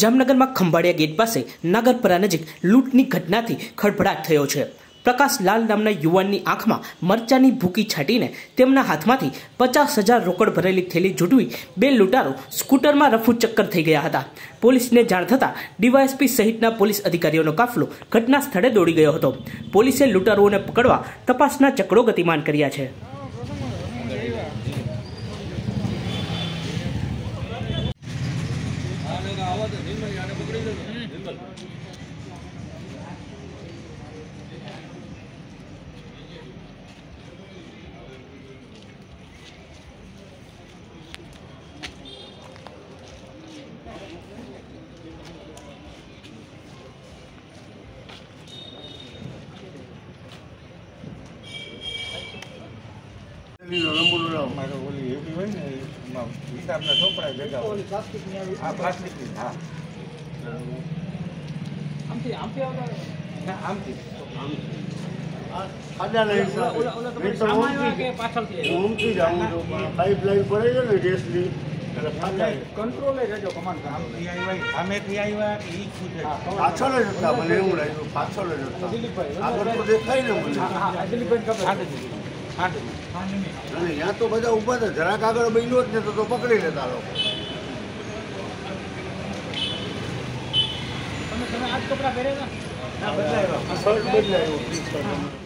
जामनगर में खंभाड़िया गेट पास नागरपरा नजीक लूंटनी घटना थी खळभळाट थयो छे। प्रकाश लाल नामना युवानी आँख में मरचानी भूकी छाटीने तेमना हाथ में 50,000 रोकड़ भरेली थैली झूंटवी बे लूंटारो स्कूटर में रफू चक्कर थई गया हता। पुलिस ने जाण थता डीवायएसपी सहितना पुलिस अधिकारीओनो काफलो घटना स्थळे दौड़ी गयो हतो। पुलिसे लूंटारोने पकड़वा तपासना चक्रो गतिमान कर्या छे। મારો ઓલી એવી હોય ને હિસાબના છોપરા ભેગા ઓલી પ્લાસ્ટિકની આવી આ પ્લાસ્ટિકની હા આમથી આવતા ના આમથી આ ખાડાના હિસાબ ઓલા કે પાછળથી ઓમથી જાવું જો પાઇપલાઇન પડે છે ને ગેસની એટલે ખાડા કંટ્રોલે રહેજો કમાન આમથી આવ્યા આમેથી આવ્યા ઈ ખુદે પાછળ જ હતા મને એવું લાગ્યું પાછળ જ હતા આગળ તો દેખાય ને મને હા દિલીપભાઈ ખબર હાડે यहाँ तो बजा ऊपर था जरा कागड़ बैलो ने तो पकड़ी लेता लोग आज कपड़ा पहरेगा ना बदलाएगा शर्ट बदलाएगा।